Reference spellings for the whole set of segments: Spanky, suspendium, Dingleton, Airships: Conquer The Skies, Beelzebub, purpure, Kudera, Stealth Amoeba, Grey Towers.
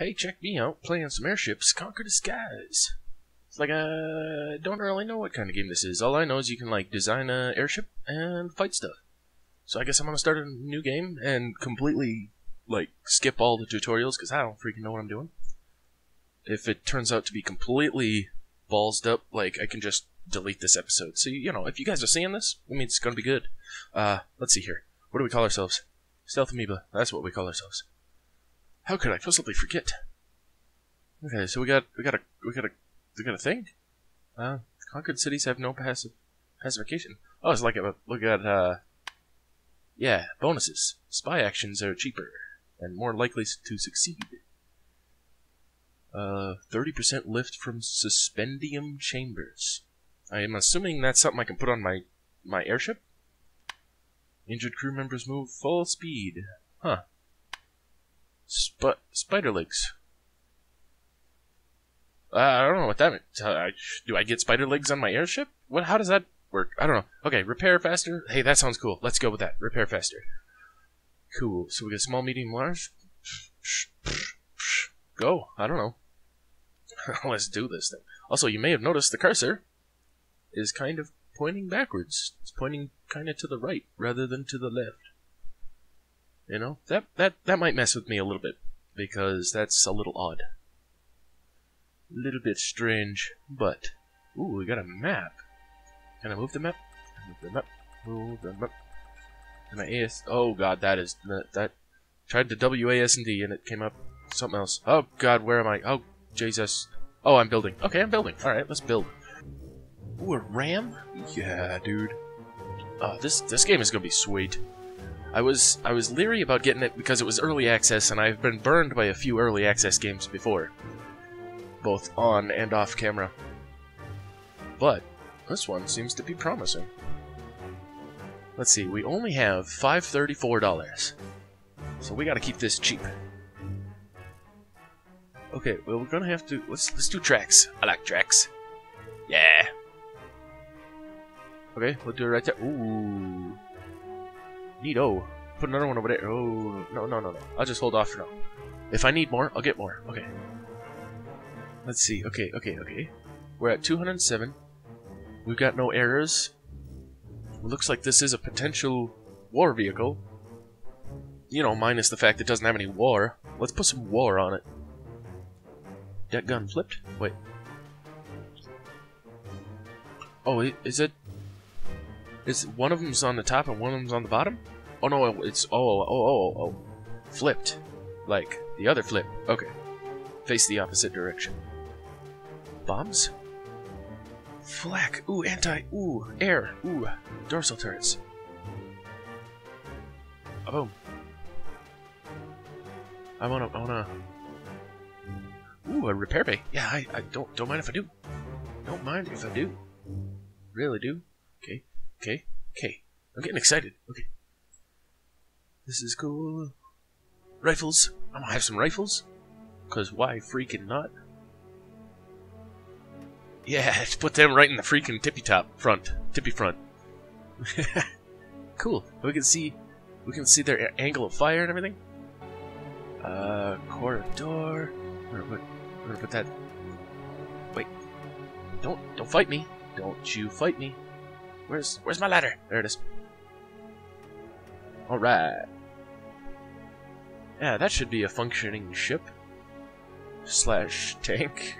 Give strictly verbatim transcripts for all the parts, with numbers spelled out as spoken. Hey, check me out, playing some Airships, Conquer the Skies. It's like, I don't really know what kind of game this is. All I know is you can, like, design an airship and fight stuff. So I guess I'm gonna start a new game and completely, like, skip all the tutorials, because I don't freaking know what I'm doing. If it turns out to be completely ballsed up, like, I can just delete this episode. So, you know, if you guys are seeing this, I mean, it's gonna be good. Uh, let's see here. What do we call ourselves? Stealth Amoeba. That's what we call ourselves. How could I possibly forget? Okay, so we got we got a we got a we got a thing. Uh, conquered cities have no passive pacification. Oh, it's like a look at uh, yeah, bonuses. Spy actions are cheaper and more likely to succeed. Uh, thirty percent lift from suspendium chambers. I am assuming that's something I can put on my my airship. Injured crew members move full speed. Huh. Sp spider legs. Uh, I don't know what that means. Uh, do I get spider legs on my airship? What? How does that work? I don't know. Okay, repair faster. Hey, that sounds cool. Let's go with that. Repair faster. Cool. So we got small, medium, large. Go. I don't know. Let's do this thing. Also, you may have noticed the cursor is kind of pointing backwards. It's pointing kind of to the right rather than to the left. You know, that, that that might mess with me a little bit, because that's a little odd. A little bit strange, but... Ooh, we got a map. Can I move the map? Move the map. Move the map. Can I A S... Oh, God, that is... That... that tried to W A S D and it came up something else. Oh, God, where am I? Oh, Jesus. Oh, I'm building. Okay, I'm building. Alright, let's build. Ooh, a ram? Yeah, dude. Oh, this, this game is gonna be sweet. I was I was leery about getting it because it was early access, and I've been burned by a few early access games before, both on and off camera. But this one seems to be promising. Let's see, we only have five hundred thirty-four dollars, so we got to keep this cheap. Okay, well we're gonna have to let's let's do tracks. I like tracks. Yeah. Okay, we'll do it right there. Ooh. Neato. Put another one over there. Oh, no, no, no, no. I'll just hold off for now. If I need more, I'll get more. Okay. Let's see. Okay, okay, okay. We're at two hundred seven. We've got no errors. Looks like this is a potential war vehicle. You know, minus the fact it doesn't have any war. Let's put some war on it. That gun flipped? Wait. Oh, is it... Is one of them's on the top and one of them's on the bottom? Oh no, it's oh oh oh oh, oh. Flipped, like the other flip. Okay, face the opposite direction. Bombs, flak. Ooh, anti. Ooh, air. Ooh, dorsal turrets. A boom. I wanna, I wanna. Ooh, a repair bay. Yeah, I, I don't don't mind if I do. Don't mind if I do. Really do. Okay. Okay, okay. I'm getting excited. Okay. This is cool. Rifles. I'm gonna have some rifles. Because why freaking not? Yeah, let's put them right in the freaking tippy top front. Tippy front. Cool. We can see we can see their angle of fire and everything. Uh, corridor. We're gonna put, we're gonna put that... Wait. Don't, don't fight me. Don't you fight me. Where's where's my ladder? There it is. Alright. Yeah, that should be a functioning ship. Slash tank.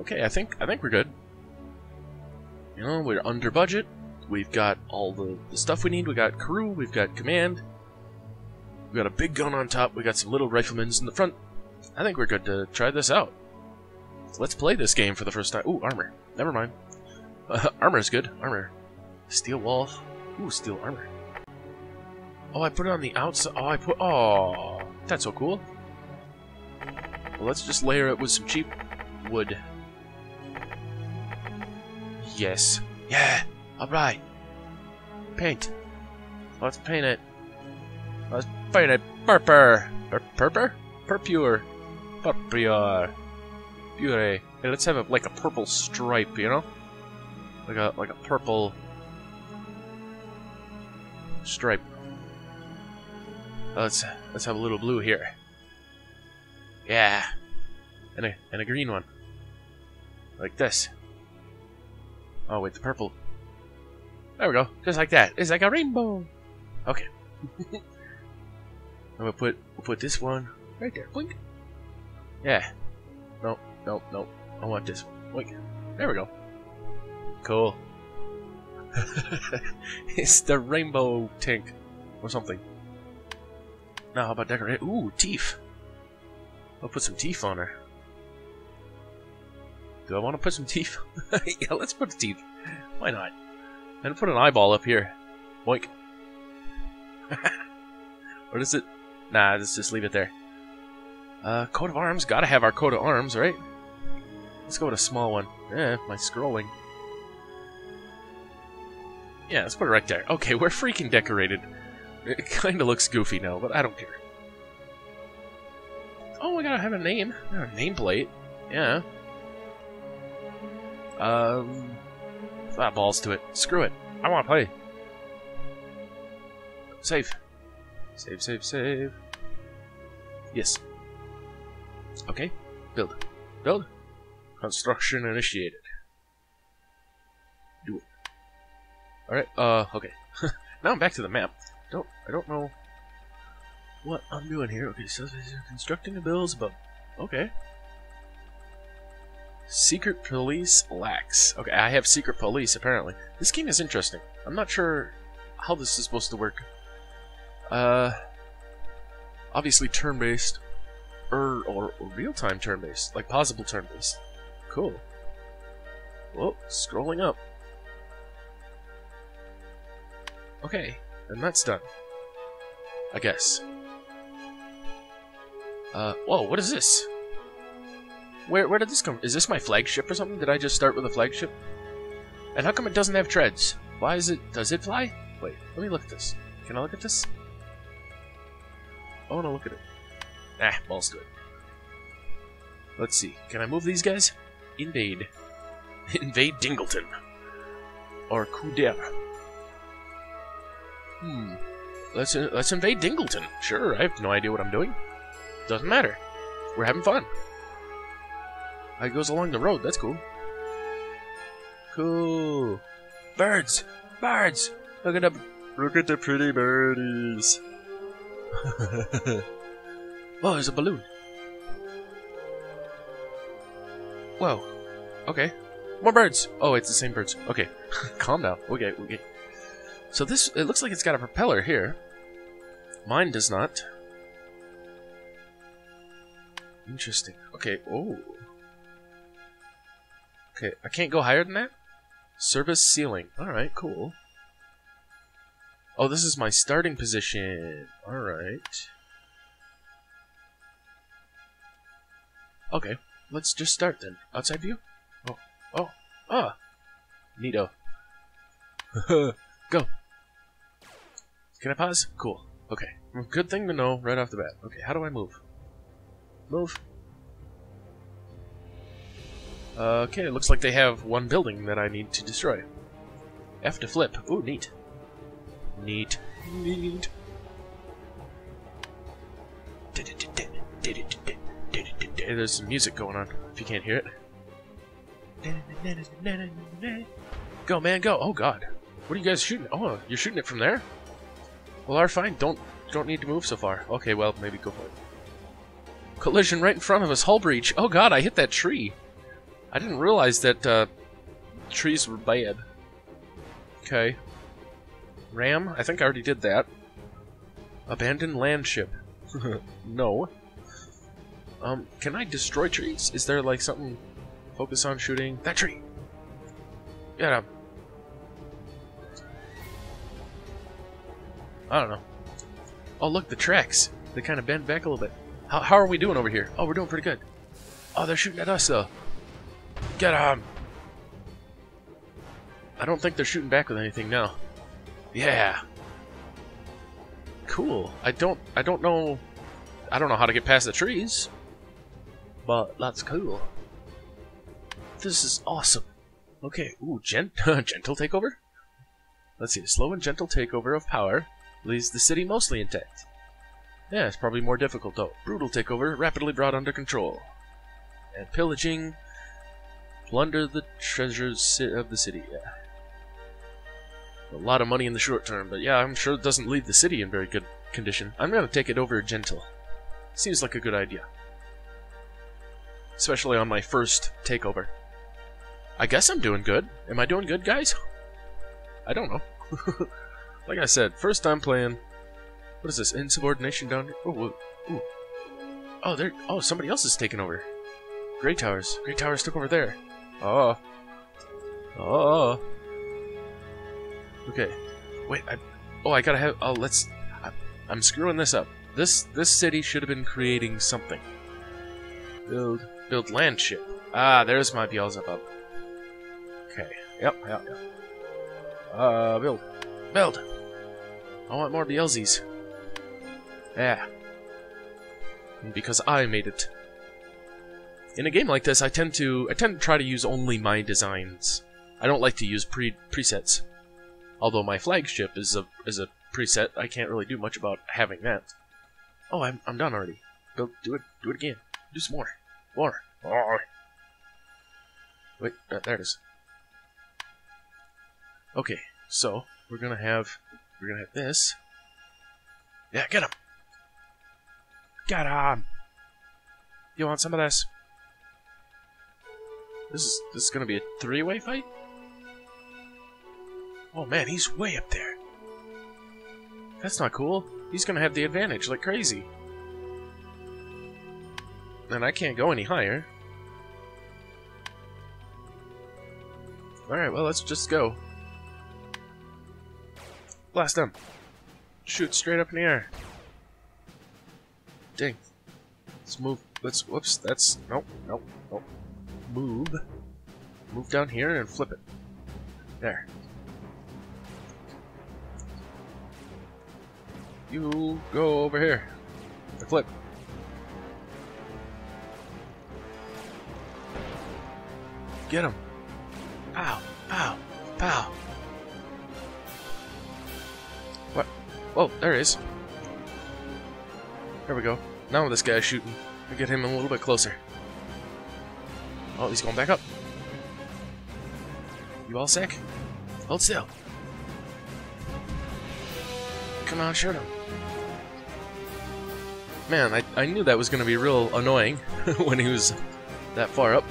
Okay, I think I think we're good. You know, we're under budget. We've got all the, the stuff we need. We got crew, we've got command. We've got a big gun on top, we got some little riflemen's in the front. I think we're good to try this out. Let's play this game for the first time. Ooh, armor. Never mind. Uh, armor is good. Armor. Steel wall. Ooh, steel armor. Oh, I put it on the outside. Oh, I put... Oh, that's so cool. Well, let's just layer it with some cheap wood. Yes. Yeah. Alright. Paint. Let's paint it. Let's paint it. Purper. Purper? Purpure. Purpure. Pure. Hey, let's have a, like a purple stripe, you know? Like a, like a purple stripe. Let's, let's have a little blue here. Yeah. And a, and a green one. Like this. Oh, wait, the purple. There we go. Just like that. It's like a rainbow. Okay. I'm gonna put, we'll put this one right there. Blink. Yeah. Nope, nope, nope. I want this one. Blink. There we go. Cool. It's the rainbow tank or something. Now, how about decorate? Ooh, teeth. I'll put some teeth on her. Do I want to put some teeth? Yeah, let's put the teeth. Why not? And put an eyeball up here. Boink. Or does it? Nah, let's just leave it there. Uh, coat of arms. Gotta have our coat of arms, right? Let's go with a small one. Eh, my scrolling. Yeah, let's put it right there. Okay, we're freaking decorated. It kind of looks goofy now, but I don't care. Oh, I gotta have a name. I have a nameplate. Yeah. Um, ah, balls to it. Screw it. I want to play. Save. Save, save, save. Yes. Okay. Build. Build. Construction initiated. Do it. Alright, uh, okay. Now I'm back to the map. Don't, I don't know what I'm doing here. Okay, so constructing the Beelzebub. Okay. Secret police lax. Okay, I have secret police, apparently. This game is interesting. I'm not sure how this is supposed to work. Uh, obviously turn-based, or, or, or real-time turn-based, like possible turn-based. Cool. Whoa, scrolling up. Okay, and that's done. I guess. Uh, whoa, what is this? Where, where did this come from? Is this my flagship or something? Did I just start with a flagship? And how come it doesn't have treads? Why is it... Does it fly? Wait, let me look at this. Can I look at this? I want to look at it. Nah, balls to it. Let's see. Can I move these guys? Invade. Invade Dingleton. Or Kudera. Hmm. Let's, let's invade Dingleton. Sure, I have no idea what I'm doing. Doesn't matter. We're having fun. It goes along the road. That's cool. Cool. Birds. Birds. Look at the, look at the pretty birdies. Whoa, there's a balloon. Whoa. Okay. More birds. Oh, it's the same birds. Okay. Calm down. Okay, okay. So this, it looks like it's got a propeller here. Mine does not. Interesting. Okay. Oh. Okay, I can't go higher than that? Service ceiling. Alright, cool. Oh, this is my starting position. Alright. Okay, let's just start then. Outside view? Oh, oh, ah! Neato. Go! Can I pause? Cool. Okay. Good thing to know right off the bat. Okay, how do I move? Move. Uh, okay, it looks like they have one building that I need to destroy. F to flip. Ooh, neat. Neat. Neat. There's some music going on, if you can't hear it. Go, man, go. Oh, God. What are you guys shooting? Oh, you're shooting it from there? Well, are fine. Don't, don't need to move so far. Okay, well, maybe go for it. Collision right in front of us. Hull breach. Oh, God, I hit that tree. I didn't realize that uh, trees were bad. Okay. Ram? I think I already did that. Abandoned land ship. No. Um, can I destroy trees? Is there like something... Focus on shooting... That tree! Yeah. I don't know. Oh, look, the tracks. They kind of bend back a little bit. How, how are we doing over here? Oh, we're doing pretty good. Oh, they're shooting at us, though. Get him! I don't think they're shooting back with anything now. Yeah. Cool. I don't. I don't know. I don't know how to get past the trees. But that's cool. This is awesome. Okay. Ooh, gent gentle takeover. Let's see. A slow and gentle takeover of power leaves the city mostly intact. Yeah, it's probably more difficult though. Brutal takeover, rapidly brought under control. And pillaging, plunder the treasures of the city. Yeah. A lot of money in the short term, but yeah, I'm sure it doesn't leave the city in very good condition. I'm gonna take it over gentle. Seems like a good idea. Especially on my first takeover. I guess I'm doing good. Am I doing good, guys? I don't know. Like I said, first time playing. What is this? Insubordination down here? Oh, oh, oh, there. Oh, somebody else is taking over. Grey Towers. Grey Towers took over there. Oh. Oh. Okay. Wait. I, oh, I gotta have. Oh, let's. I, I'm screwing this up. This this city should have been creating something. Build build land ship. Ah, there's my Beelzebub. Okay. Yep. Yep. Yep. Uh, build. Build! I want more Beelzies. Yeah. Because I made it. In a game like this, I tend to I tend to try to use only my designs. I don't like to use pre presets. Although my flagship is a is a preset, I can't really do much about having that. Oh, I'm I'm done already. Build, do it do it again. Do some more. More. More. Wait, uh, there it is. Okay, so we're gonna have we're gonna have this. Yeah, get him. Get him. You want some of this? This is this is gonna be a three-way fight. Oh man, he's way up there. That's not cool. He's gonna have the advantage like crazy. And I can't go any higher. All right, well let's just go. Blast them. Shoot straight up in the air. Dang. Let's move. Let's. Whoops. That's. Nope. Nope. Nope. Move. Move down here and flip it. There. You go over here. And flip. Get him. Pow. Pow. Pow. Oh, there it is. There we go. Now this guy's shooting. We get him a little bit closer. Oh, he's going back up. You all sick? Hold still. Come on, shoot him. Man, I, I knew that was going to be real annoying when he was that far up.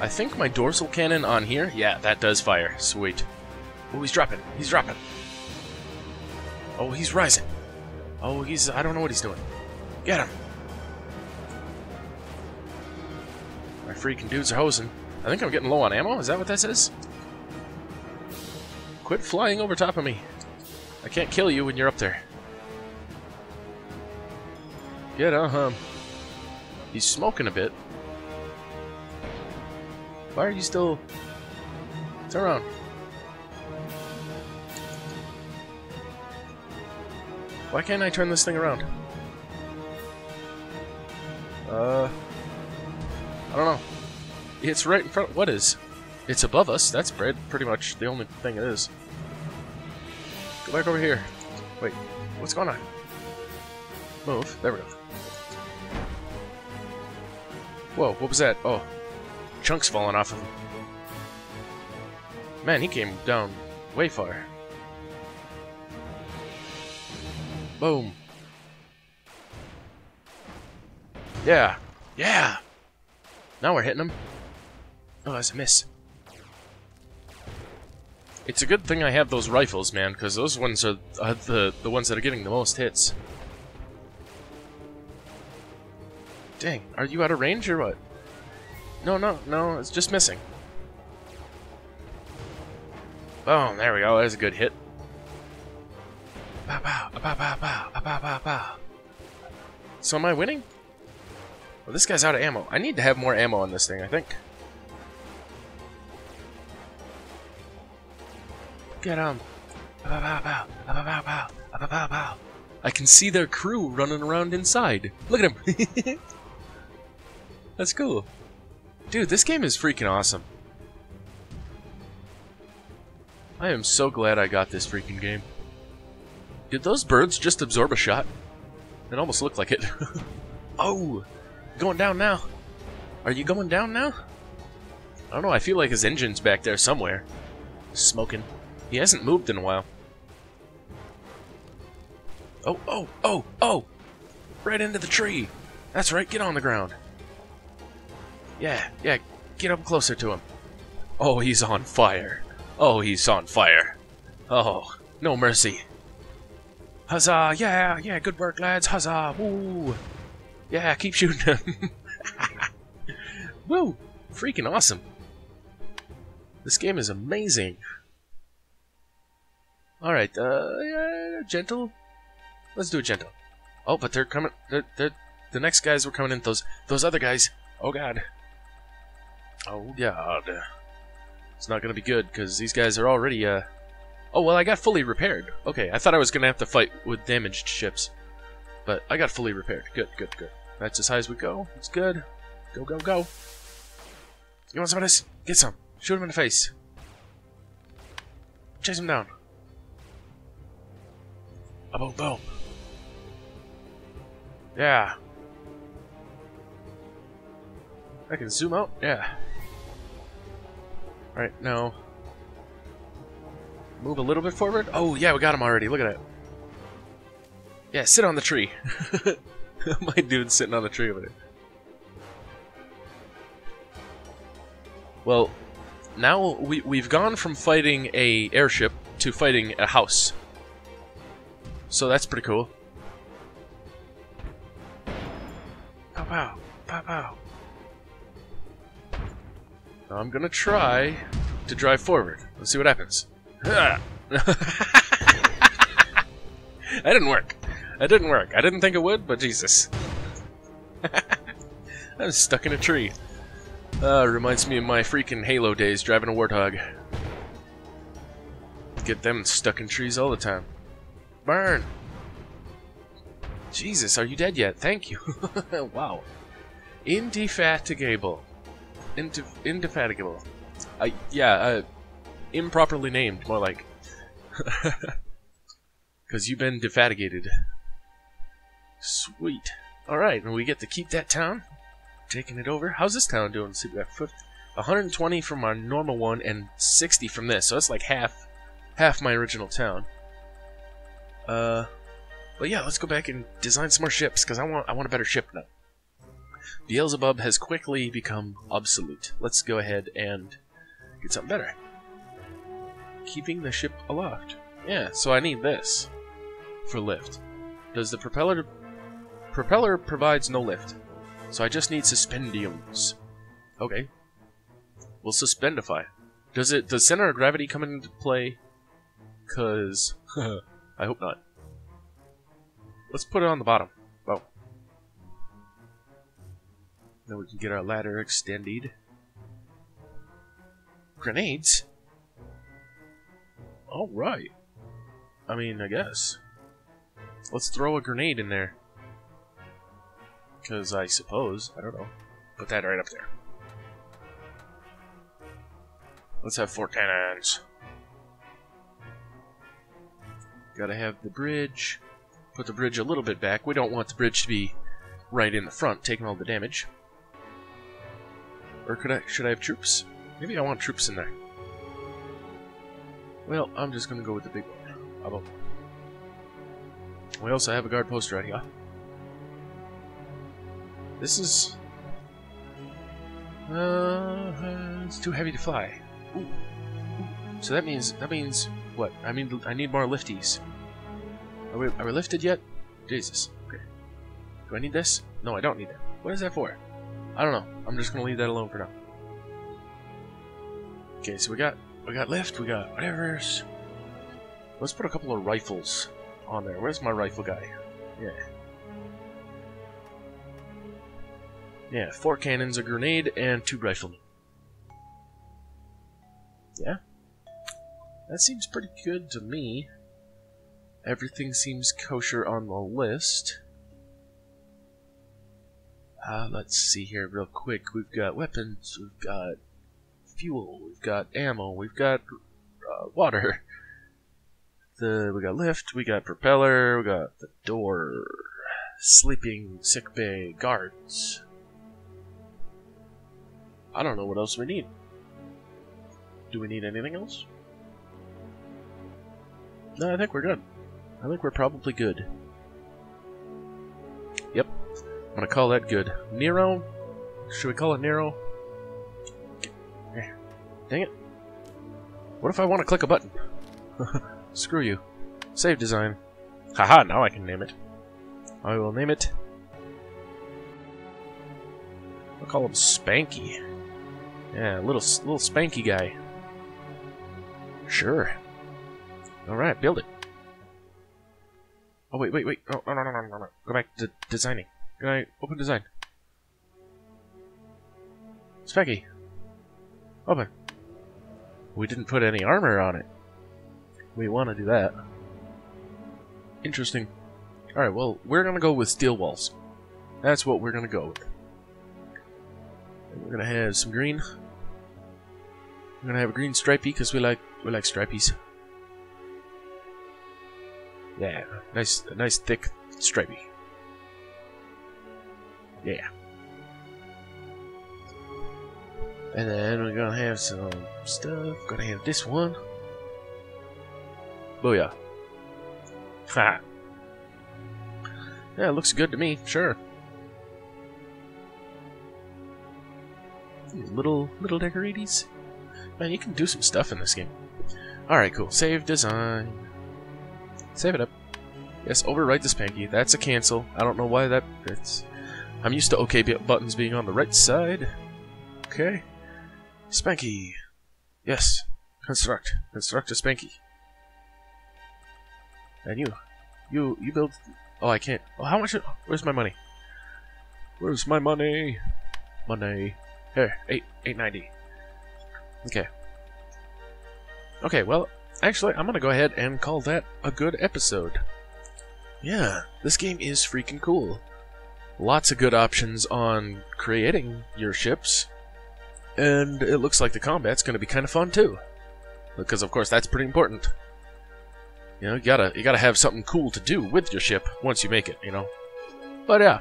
I think my dorsal cannon on here, yeah, that does fire. Sweet. Oh, he's dropping. He's dropping. Oh, he's rising. Oh, he's... I don't know what he's doing. Get him. My freaking dudes are hosing. I think I'm getting low on ammo. Is that what this is? Quit flying over top of me. I can't kill you when you're up there. Get him. He's smoking a bit. Why are you still... Turn around. Why can't I turn this thing around? Uh... I don't know. It's right in front... What is? It's above us. That's pretty much the only thing it is. Go back over here. Wait. What's going on? Move. There we go. Whoa, what was that? Oh. Chunks falling off of him. Man, he came down way far. Boom. Yeah. Yeah! Now we're hitting him. Oh, that's a miss. It's a good thing I have those rifles, man, because those ones are uh, the, the ones that are getting the most hits. Dang, are you out of range or what? No, no, no, it's just missing. Boom, there we go, there's a good hit. Bow, bow, bow, bow, bow, bow, bow, bow. So am I winning? Well, this guy's out of ammo. I need to have more ammo on this thing, I think. Get him. Bow, bow, bow, bow, bow, bow, bow, bow, bow. I can see their crew running around inside. Look at him. That's cool. Dude, this game is freaking awesome. I am so glad I got this freaking game. Did those birds just absorb a shot? It almost looked like it. Oh! Going down now! Are you going down now? I don't know, I feel like his engine's back there somewhere. Smoking. He hasn't moved in a while. Oh, oh, oh, oh! Right into the tree! That's right, get on the ground! Yeah, yeah, get up closer to him. Oh, he's on fire. Oh, he's on fire. Oh, no mercy. Huzzah, yeah, yeah, good work, lads, huzzah, woo! Yeah, keep shooting him. Woo! Freaking awesome. This game is amazing. Alright, uh, yeah, gentle? Let's do it gentle. Oh, but they're coming, they're, they're, the next guys were coming in, those, those other guys. Oh god. Oh god. It's not gonna be good, because these guys are already, uh... oh, well, I got fully repaired. Okay, I thought I was gonna have to fight with damaged ships. But I got fully repaired. Good, good, good. That's as high as we go. It's good. Go, go, go. You want some of this? Get some. Shoot him in the face. Chase him down. Oh, boom, boom. Yeah. I can zoom out? Yeah. Alright, now... move a little bit forward. Oh, yeah, we got him already. Look at that. Yeah, sit on the tree. My dude's sitting on the tree over there. Well, now we, we've gone from fighting a airship to fighting a house. So that's pretty cool. Pow pow. Pow pow. Now I'm gonna try to drive forward. Let's see what happens. That didn't work. That didn't work. I didn't think it would, but Jesus. I'm stuck in a tree. Uh, reminds me of my freaking Halo days driving a Warthog. Get them stuck in trees all the time. Burn! Jesus, are you dead yet? Thank you. Wow. Indefatigable. Indef indefatigable. Uh, yeah, uh... improperly named, more like. Because you've been defatigated. Sweet. Alright, and we get to keep that town. Taking it over. How's this town doing? one hundred twenty from our normal one and sixty from this. So that's like half half my original town. Uh, But yeah, let's go back and design some more ships. Because I want, I want a better ship now. Beelzebub has quickly become obsolete. Let's go ahead and get something better. Keeping the ship aloft. Yeah, so I need this for lift. Does the propeller... propeller provides no lift. So I just need suspendiums. Okay. We'll suspendify. Does it... does center of gravity come into play? Because... I hope not. Let's put it on the bottom. Oh. Then we can get our ladder extended. Grenades? Alright. I mean, I guess. Let's throw a grenade in there. Because I suppose. I don't know. Put that right up there. Let's have four cannons. Gotta have the bridge. Put the bridge a little bit back. We don't want the bridge to be right in the front, taking all the damage. Or could I? Should I have troops? Maybe I want troops in there. Well, I'm just gonna go with the big one. We also have a guard post right here. This is... Uh, it's too heavy to fly. Ooh. So that means... that means... what? I mean, I need more lifties. Are we, are we lifted yet? Jesus. Okay. Do I need this? No, I don't need that. What is that for? I don't know. I'm just gonna leave that alone for now. Okay, so we got... we got lift, we got whatever's... let's put a couple of rifles on there. Where's my rifle guy? Yeah. Yeah, four cannons, a grenade, and two riflemen. Yeah? That seems pretty good to me. Everything seems kosher on the list. Uh, let's see here real quick. We've got weapons, we've got... fuel, we've got ammo, we've got uh, water. the we got lift, we got propeller, we got the door, sleeping sick bay guards. I don't know what else we need. Do we need anything else? No, I think we're good. I think we're probably good. Yep. I'm gonna call that good. Nero? Should we call it Nero? Dang it. What if I want to click a button? Screw you. Save design. Haha, now I can name it. I will name it. I'll call him Spanky. Yeah, little, little Spanky guy. Sure. Alright, build it. Oh, wait, wait, wait. Oh, no, no, no, no, no. Go back to designing. Can I open design? Spanky. Open. We didn't put any armor on it. We want to do that. Interesting. Alright, well, we're going to go with steel walls. That's what we're going to go with. And we're going to have some green. We're going to have a green stripey because we like, we like stripeys. Yeah, nice, nice thick stripey. Yeah. And then we're gonna have some stuff. Gonna have this one. Booyah. Ha! Yeah, it looks good to me, sure. These little, little decoraties. Man, you can do some stuff in this game. Alright, cool. Save design. Save it up. Yes, overwrite the Spanky. That's a cancel. I don't know why that fits. I'm used to OK buttons being on the right side. Okay. Spanky. Yes. Construct. Construct a Spanky. And you. You you build... Oh, I can't. Oh, how much... Where's my money? Where's my money? Money. Here. Eight, eight ninety. Okay. Okay, well, actually, I'm gonna go ahead and call that a good episode. Yeah. This game is freaking cool. Lots of good options on creating your ships. And it looks like the combat's going to be kind of fun too, because of course that's pretty important. You know, you gotta you gotta have something cool to do with your ship once you make it. You know, but yeah,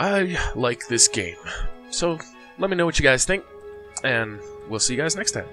I like this game. So let me know what you guys think, and we'll see you guys next time.